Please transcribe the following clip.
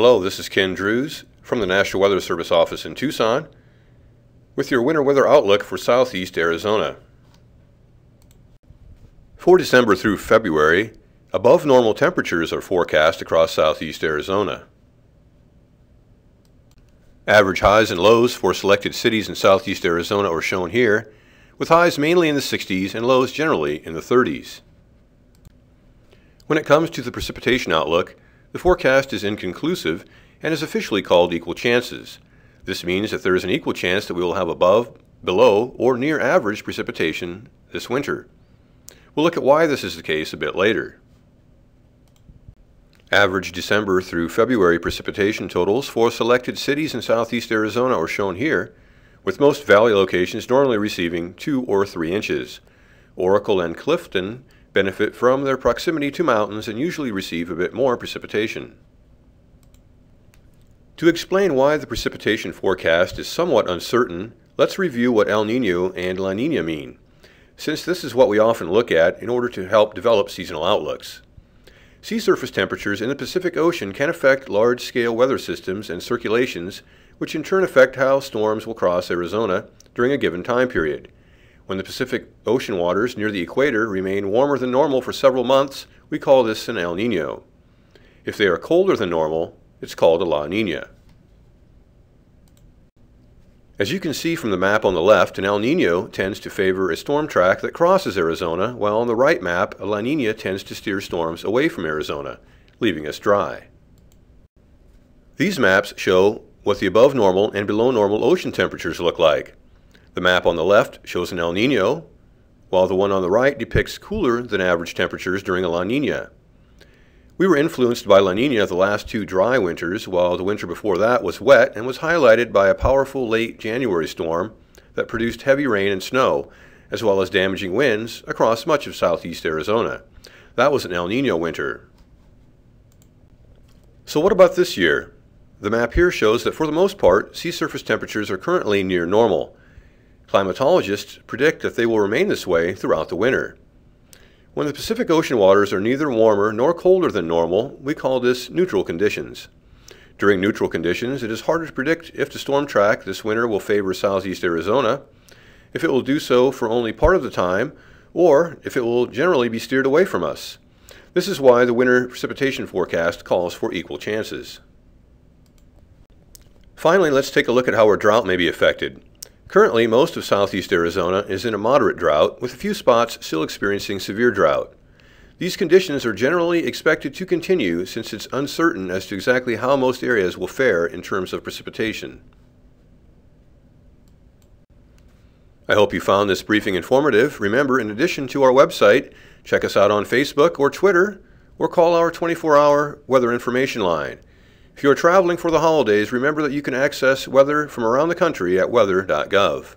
Hello, this is Ken Drews from the National Weather Service office in Tucson with your winter weather outlook for southeast Arizona. For December through February, above normal temperatures are forecast across southeast Arizona. Average highs and lows for selected cities in southeast Arizona are shown here, with highs mainly in the 60s and lows generally in the 30s. When it comes to the precipitation outlook, the forecast is inconclusive and is officially called equal chances. This means that there is an equal chance that we will have above, below, or near average precipitation this winter. We'll look at why this is the case a bit later. Average December through February precipitation totals for selected cities in southeast Arizona are shown here, with most valley locations normally receiving 2 or 3 inches. Oracle and Clifton benefit from their proximity to mountains and usually receive a bit more precipitation. To explain why the precipitation forecast is somewhat uncertain, let's review what El Niño and La Niña mean, since this is what we often look at in order to help develop seasonal outlooks. Sea surface temperatures in the Pacific Ocean can affect large-scale weather systems and circulations, which in turn affect how storms will cross Arizona during a given time period. When the Pacific Ocean waters near the equator remain warmer than normal for several months, we call this an El Niño. If they are colder than normal, it's called a La Niña. As you can see from the map on the left, an El Niño tends to favor a storm track that crosses Arizona, while on the right map, a La Niña tends to steer storms away from Arizona, leaving us dry. These maps show what the above normal and below normal ocean temperatures look like. The map on the left shows an El Niño, while the one on the right depicts cooler than average temperatures during a La Niña. We were influenced by La Niña the last 2 dry winters, while the winter before that was wet and was highlighted by a powerful late January storm that produced heavy rain and snow, as well as damaging winds across much of southeast Arizona. That was an El Niño winter. So what about this year? The map here shows that for the most part, sea surface temperatures are currently near normal. Climatologists predict that they will remain this way throughout the winter. When the Pacific Ocean waters are neither warmer nor colder than normal, we call this neutral conditions. During neutral conditions, it is harder to predict if the storm track this winter will favor southeast Arizona, if it will do so for only part of the time, or if it will generally be steered away from us. This is why the winter precipitation forecast calls for equal chances. Finally, let's take a look at how our drought may be affected. Currently, most of southeast Arizona is in a moderate drought, with a few spots still experiencing severe drought. These conditions are generally expected to continue since it's uncertain as to exactly how most areas will fare in terms of precipitation. I hope you found this briefing informative. Remember, in addition to our website, check us out on Facebook or Twitter, or call our 24-hour weather information line. If you are traveling for the holidays, remember that you can access weather from around the country at weather.gov.